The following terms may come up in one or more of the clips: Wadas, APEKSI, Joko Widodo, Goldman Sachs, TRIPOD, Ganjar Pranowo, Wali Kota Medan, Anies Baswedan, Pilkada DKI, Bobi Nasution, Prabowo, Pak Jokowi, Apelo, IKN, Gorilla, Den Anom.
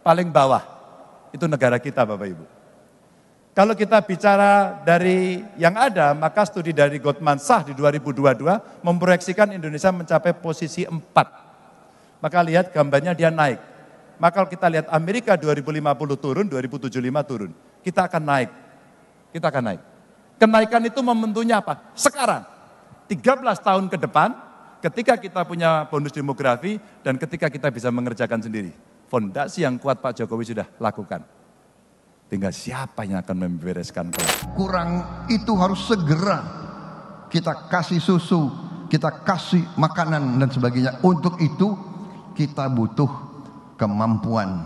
paling bawah. Itu negara kita, Bapak Ibu. Kalau kita bicara dari yang ada, maka studi dari Goldman Sachs di 2022 memproyeksikan Indonesia mencapai posisi 4. Maka lihat gambarnya dia naik. Maka kalau kita lihat Amerika 2050 turun, 2075 turun. Kita akan naik. Kita akan naik. Kenaikan itu momentumnya apa? Sekarang. 13 tahun ke depan, ketika kita punya bonus demografi dan ketika kita bisa mengerjakan sendiri. Fondasi yang kuat Pak Jokowi sudah lakukan. Tinggal siapa yang akan membereskan. Kurang itu harus segera kita kasih susu, kita kasih makanan dan sebagainya. Untuk itu kita butuh kemampuan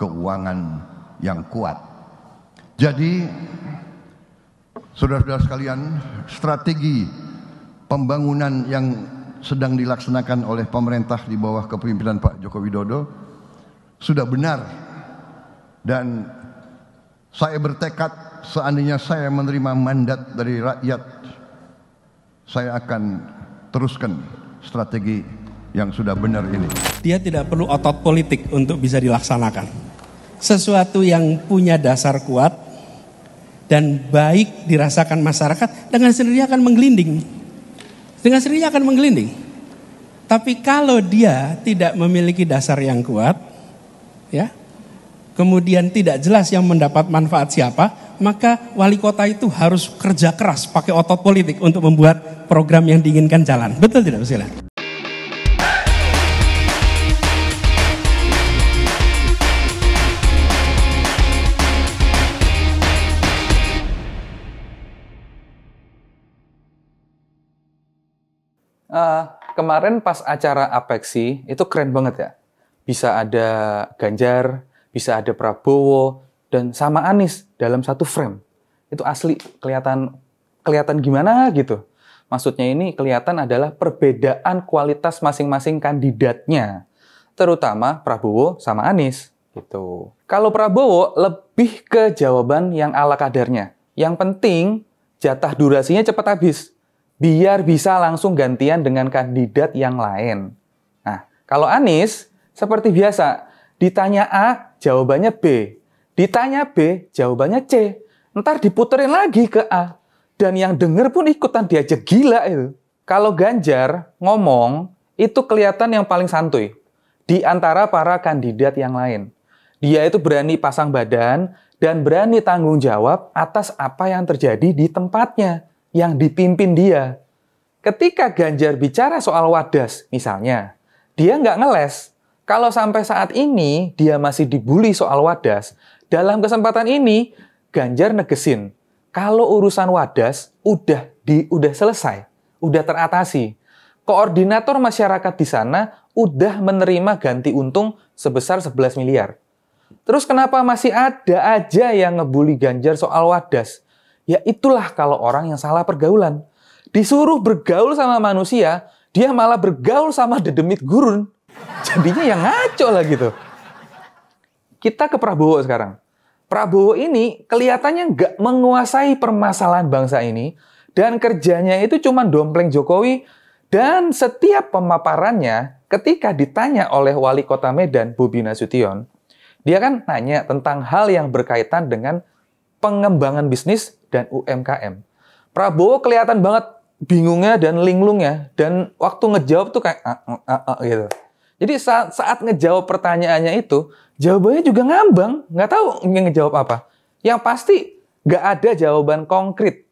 keuangan yang kuat. Jadi saudara-saudara sekalian, strategi pembangunan yang sedang dilaksanakan oleh pemerintah di bawah kepemimpinan Pak Joko Widodo sudah benar, dan saya bertekad seandainya saya menerima mandat dari rakyat, saya akan teruskan strategi yang sudah benar ini. Dia tidak perlu otot politik untuk bisa dilaksanakan. Sesuatu yang punya dasar kuat dan baik dirasakan masyarakat dengan sendirinya akan menggelinding. Dengan sendirinya akan menggelinding. Tapi kalau dia tidak memiliki dasar yang kuat, ya, kemudian tidak jelas yang mendapat manfaat siapa, maka wali kota itu harus kerja keras pakai otot politik untuk membuat program yang diinginkan jalan. Betul tidak, Mas Ila? Kemarin pas acara APEKSI itu keren banget ya. Bisa ada Ganjar, bisa ada Prabowo dan sama Anies dalam satu frame. Itu asli kelihatan gimana gitu. Maksudnya ini kelihatan adalah perbedaan kualitas masing-masing kandidatnya, terutama Prabowo sama Anies gitu. Kalau Prabowo lebih ke jawaban yang ala kadarnya. Yang penting jatah durasinya cepat habis, biar bisa langsung gantian dengan kandidat yang lain. Nah, kalau Anies, seperti biasa, ditanya A, jawabannya B. Ditanya B, jawabannya C. Ntar diputerin lagi ke A. Dan yang denger pun ikutan diajak gila itu. Kalau Ganjar ngomong, itu kelihatan yang paling santuy di antara para kandidat yang lain. Dia itu berani pasang badan dan berani tanggung jawab atas apa yang terjadi di tempatnya yang dipimpin dia. Ketika Ganjar bicara soal Wadas misalnya, dia nggak ngeles. Kalau sampai saat ini dia masih dibully soal Wadas, dalam kesempatan ini Ganjar negesin kalau urusan Wadas udah selesai, udah teratasi. Koordinator masyarakat di sana udah menerima ganti untung sebesar 11 miliar. Terus kenapa masih ada aja yang ngebully Ganjar soal Wadas? Ya itulah kalau orang yang salah pergaulan. Disuruh bergaul sama manusia, dia malah bergaul sama dedemit gurun. Jadinya yang ngaco lah gitu. Kita ke Prabowo sekarang. Prabowo ini kelihatannya nggak menguasai permasalahan bangsa ini. Dan kerjanya itu cuma dompleng Jokowi. Dan setiap pemaparannya ketika ditanya oleh Wali Kota Medan, Bobi Nasution, dia kan nanya tentang hal yang berkaitan dengan pengembangan bisnis dan UMKM. Prabowo kelihatan banget bingungnya dan linglungnya, dan waktu ngejawab tuh kayak gitu. Jadi saat ngejawab pertanyaannya itu, jawabannya juga ngambang, nggak tahu ngejawab apa. Yang pasti nggak ada jawaban konkret.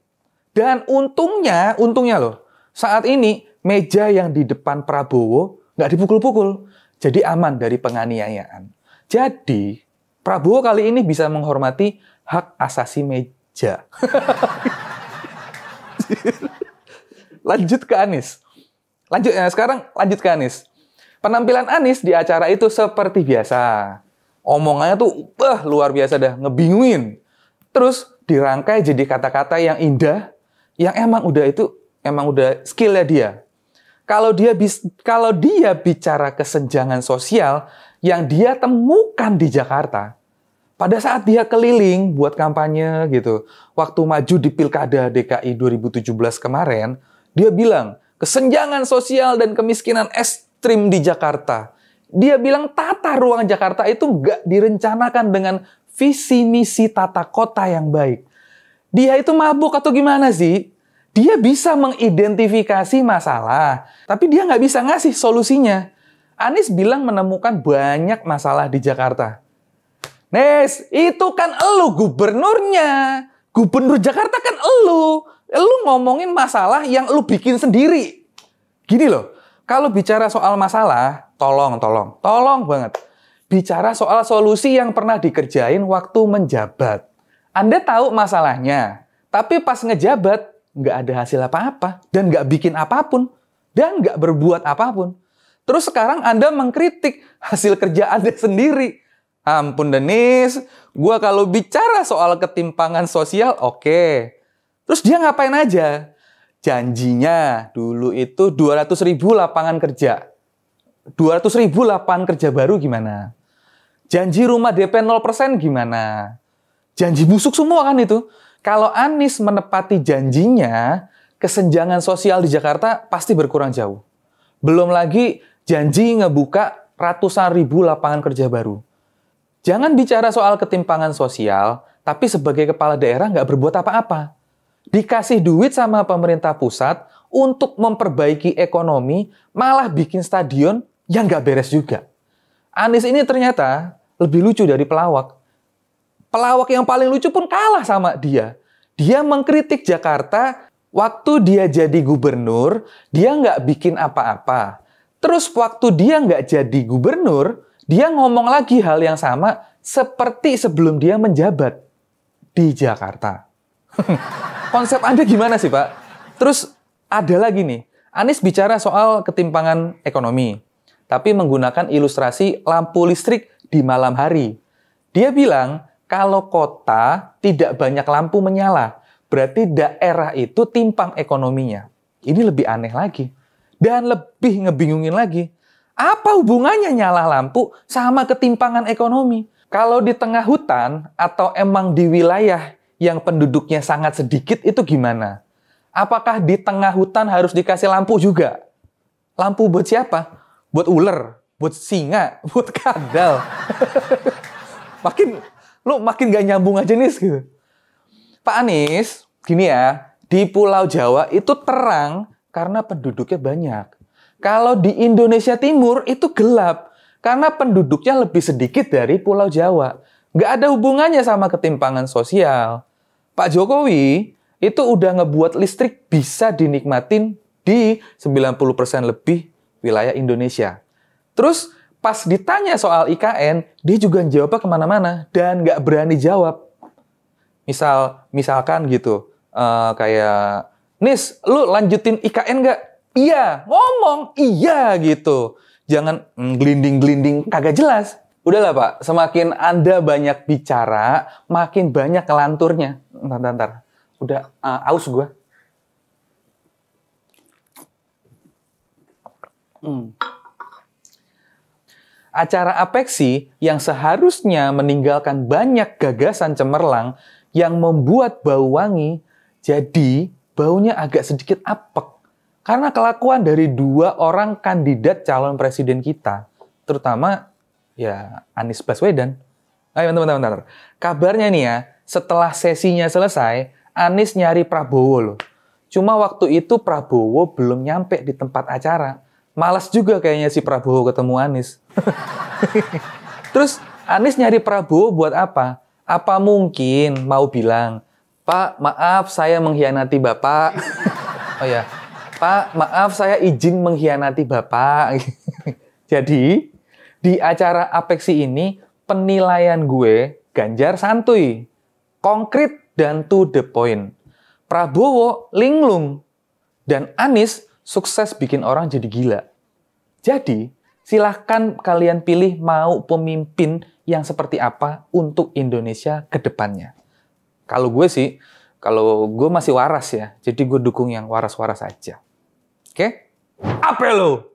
Dan untungnya loh, saat ini meja yang di depan Prabowo nggak dipukul-pukul, jadi aman dari penganiayaan. Jadi Prabowo kali ini bisa menghormati hak asasi meja. Lanjut ke Anies. Sekarang lanjut ke Anies. Penampilan Anies di acara itu seperti biasa. Omongannya tuh luar biasa dah, ngebingungin. Terus dirangkai jadi kata-kata yang indah, yang emang udah skillnya dia. Kalau dia bicara kesenjangan sosial yang dia temukan di Jakarta, pada saat dia keliling buat kampanye gitu, waktu maju di Pilkada DKI 2017 kemarin, dia bilang, kesenjangan sosial dan kemiskinan ekstrim di Jakarta Dia bilang tata ruang Jakarta itu nggak direncanakan dengan visi misi tata kota yang baik. Dia itu mabuk atau gimana sih? Dia bisa mengidentifikasi masalah, tapi dia nggak bisa ngasih solusinya. Anies bilang menemukan banyak masalah di Jakarta. Nes, itu kan elu gubernurnya. Gubernur Jakarta kan elu. Elu ngomongin masalah yang elu bikin sendiri. Gini loh, kalau bicara soal masalah, tolong banget. Bicara soal solusi yang pernah dikerjain waktu menjabat. Anda tahu masalahnya, tapi pas ngejabat, nggak ada hasil apa-apa, dan nggak bikin apapun, dan nggak berbuat apapun. Terus sekarang Anda mengkritik hasil kerja Anda sendiri. Ampun Denis, gue kalau bicara soal ketimpangan sosial, oke. Terus dia ngapain aja? Janjinya dulu itu 200.000 lapangan kerja. 200.000 lapangan kerja baru gimana? Janji rumah DP 0% gimana? Janji busuk semua kan itu. Kalau Anies menepati janjinya, kesenjangan sosial di Jakarta pasti berkurang jauh. Belum lagi janji ngebuka ratusan ribu lapangan kerja baru. Jangan bicara soal ketimpangan sosial, tapi sebagai kepala daerah nggak berbuat apa-apa. Dikasih duit sama pemerintah pusat untuk memperbaiki ekonomi, malah bikin stadion yang nggak beres juga. Anies ini ternyata lebih lucu dari pelawak. Pelawak yang paling lucu pun kalah sama dia. Dia mengkritik Jakarta waktu dia jadi gubernur, dia nggak bikin apa-apa. Terus waktu dia nggak jadi gubernur, dia ngomong lagi hal yang sama seperti sebelum dia menjabat di Jakarta. Konsep Anda gimana sih, Pak? Terus ada lagi nih, Anies bicara soal ketimpangan ekonomi, tapi menggunakan ilustrasi lampu listrik di malam hari. Dia bilang, kalau kota tidak banyak lampu menyala, berarti daerah itu timpang ekonominya. Ini lebih aneh lagi. Dan lebih ngebingungin lagi. Apa hubungannya nyala lampu sama ketimpangan ekonomi? Kalau di tengah hutan atau emang di wilayah yang penduduknya sangat sedikit itu gimana? Apakah di tengah hutan harus dikasih lampu juga? Lampu buat siapa? Buat ular, buat singa, buat kadal. Makin gak nyambung aja nih gitu. Pak Anies, gini ya, di Pulau Jawa itu terang karena penduduknya banyak. Kalau di Indonesia Timur itu gelap karena penduduknya lebih sedikit dari Pulau Jawa. Nggak ada hubungannya sama ketimpangan sosial. Pak Jokowi itu udah ngebuat listrik bisa dinikmatin di 90% lebih wilayah Indonesia. Terus pas ditanya soal IKN, dia juga jawabnya kemana-mana dan nggak berani jawab. Misalkan gitu, kayak, Nis, lu lanjutin IKN nggak? Iya, ngomong, iya gitu. Jangan gelinding-gelinding, kagak jelas. Udahlah Pak, semakin Anda banyak bicara, makin banyak kelanturnya. Ntar. Udah, aus gue. Acara APEKSI yang seharusnya meninggalkan banyak gagasan cemerlang yang membuat bau wangi, jadi baunya agak sedikit apek. Karena kelakuan dari dua orang kandidat calon presiden kita, terutama ya Anies Baswedan. Ayo teman-teman, kabarnya nih ya, setelah sesinya selesai, Anies nyari Prabowo loh. Cuma waktu itu Prabowo belum nyampe di tempat acara. Males juga kayaknya si Prabowo ketemu Anies. Terus Anies nyari Prabowo buat apa? Apa mungkin mau bilang, Pak, maaf saya mengkhianati Bapak. Oh ya, Pak, maaf saya izin mengkhianati Bapak. Jadi, di acara APEKSI ini, penilaian gue Ganjar santuy, konkret dan to the point. Prabowo linglung, dan Anies sukses bikin orang jadi gila. Jadi, silahkan kalian pilih mau pemimpin yang seperti apa untuk Indonesia ke depannya. Kalau gue sih, masih waras ya, jadi gue dukung yang waras-waras aja. Oke? Apelo!